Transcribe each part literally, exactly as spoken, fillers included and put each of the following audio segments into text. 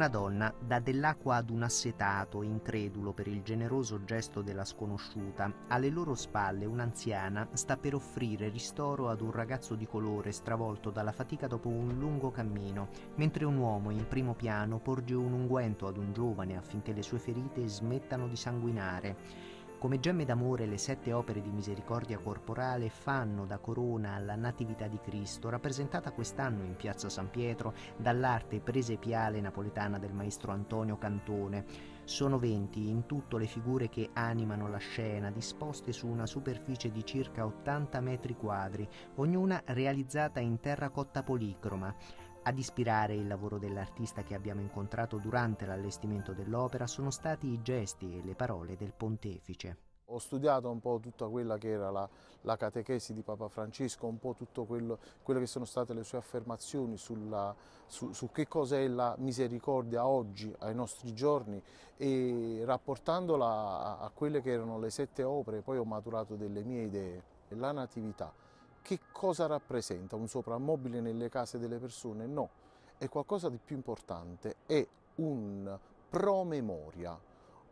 una donna dà dell'acqua ad un assetato, incredulo per il generoso gesto della sconosciuta. Alle loro spalle un'anziana sta per offrire ristoro ad un ragazzo di colore stravolto dalla fatica dopo un lungo cammino, mentre un uomo in primo piano porge un unguento ad un giovane affinché le sue ferite smettano di sanguinare. Come gemme d'amore, le sette opere di misericordia corporale fanno da corona alla Natività di Cristo, rappresentata quest'anno in Piazza San Pietro dall'arte presepiale napoletana del maestro Antonio Cantone. Sono venti in tutto le figure che animano la scena, disposte su una superficie di circa ottanta metri quadri, ognuna realizzata in terracotta policroma. Ad ispirare il lavoro dell'artista che abbiamo incontrato durante l'allestimento dell'opera sono stati i gesti e le parole del pontefice. Ho studiato un po' tutta quella che era la, la catechesi di Papa Francesco, un po' tutto quello, quelle che sono state le sue affermazioni sulla, su, su che cos'è la misericordia oggi, ai nostri giorni, e rapportandola a, a quelle che erano le sette opere, poi ho maturato delle mie idee. La Natività. Che cosa rappresenta? Un soprammobile nelle case delle persone? No, è qualcosa di più importante, è un promemoria,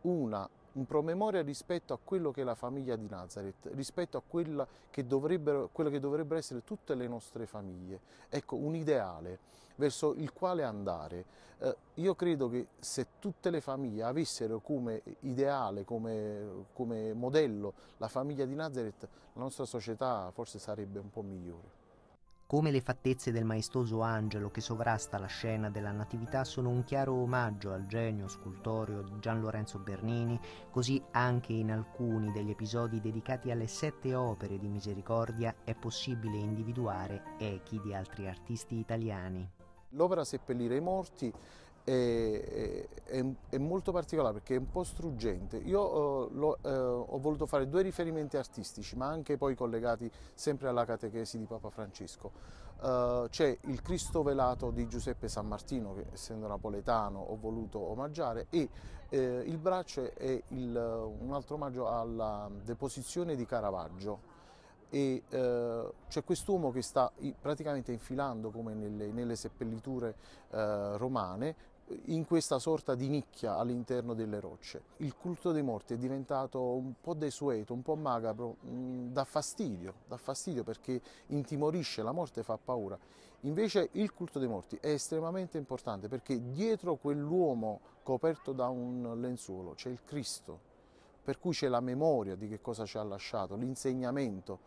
una, un promemoria rispetto a quello che è la famiglia di Nazareth, rispetto a quella che dovrebbero, quello che dovrebbero essere tutte le nostre famiglie. Ecco, un ideale verso il quale andare. Eh, io credo che se tutte le famiglie avessero come ideale, come, come modello la famiglia di Nazareth, la nostra società forse sarebbe un po' migliore. Come le fattezze del maestoso angelo che sovrasta la scena della Natività sono un chiaro omaggio al genio scultoreo di Gian Lorenzo Bernini, così anche in alcuni degli episodi dedicati alle sette opere di misericordia è possibile individuare echi di altri artisti italiani. L'opera Seppellire i morti è, è, è molto particolare perché è un po' struggente. Io eh, lo, eh, ho voluto fare due riferimenti artistici, ma anche poi collegati sempre alla catechesi di Papa Francesco. Eh, c'è il Cristo velato di Giuseppe Sammartino, che essendo napoletano ho voluto omaggiare, e eh, il braccio è il, un altro omaggio alla deposizione di Caravaggio. E eh, c'è quest'uomo che sta praticamente infilando, come nelle, nelle seppelliture eh, romane, in questa sorta di nicchia all'interno delle rocce. Il culto dei morti è diventato un po' desueto, un po' macabro, mh, dà fastidio, dà fastidio perché intimorisce, la morte fa paura. Invece il culto dei morti è estremamente importante perché dietro quell'uomo coperto da un lenzuolo c'è il Cristo, per cui c'è la memoria di che cosa ci ha lasciato, l'insegnamento.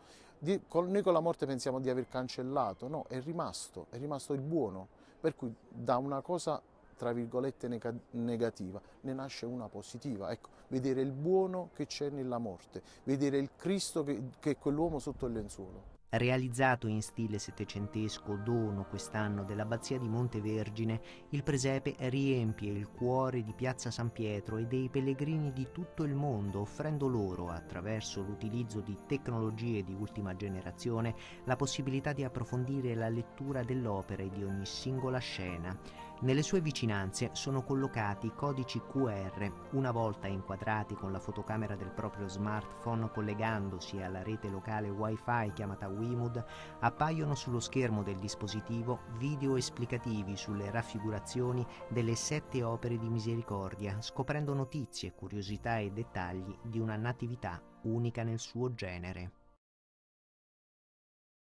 Noi con la morte pensiamo di aver cancellato, no, è rimasto, è rimasto il buono, per cui da una cosa tra virgolette negativa ne nasce una positiva. Ecco, vedere il buono che c'è nella morte, vedere il Cristo che, che è quell'uomo sotto il lenzuolo. Realizzato in stile settecentesco, dono quest'anno dell'abbazia di Montevergine, il presepe riempie il cuore di Piazza San Pietro e dei pellegrini di tutto il mondo, offrendo loro, attraverso l'utilizzo di tecnologie di ultima generazione, la possibilità di approfondire la lettura dell'opera e di ogni singola scena. Nelle sue vicinanze sono collocati codici Q R, una volta inquadrati con la fotocamera del proprio smartphone collegandosi alla rete locale Wi-Fi chiamata Wimood, appaiono sullo schermo del dispositivo video esplicativi sulle raffigurazioni delle sette opere di misericordia, scoprendo notizie, curiosità e dettagli di una natività unica nel suo genere.